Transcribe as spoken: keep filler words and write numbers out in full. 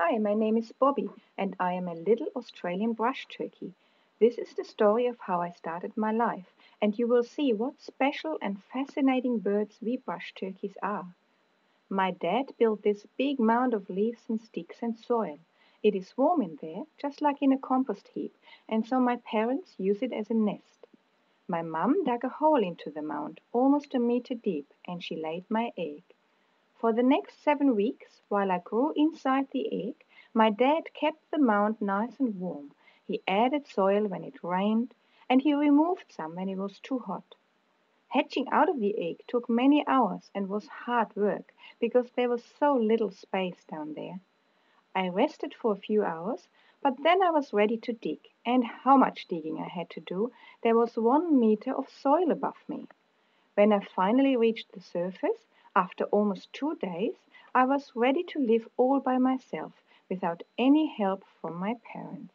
Hi, my name is Bobby and I am a little Australian brush turkey. This is the story of how I started my life, and you will see what special and fascinating birds we brush turkeys are. My dad built this big mound of leaves and sticks and soil. It is warm in there, just like in a compost heap, and so my parents use it as a nest. My mum dug a hole into the mound, almost a meter deep, and she laid my egg. For the next seven weeks, while I grew inside the egg, my dad kept the mound nice and warm. He added soil when it rained, and he removed some when it was too hot. Hatching out of the egg took many hours and was hard work because there was so little space down there. I rested for a few hours, but then I was ready to dig, and how much digging I had to do! There was one meter of soil above me. When I finally reached the surface, after almost two days, I was ready to live all by myself, without any help from my parents.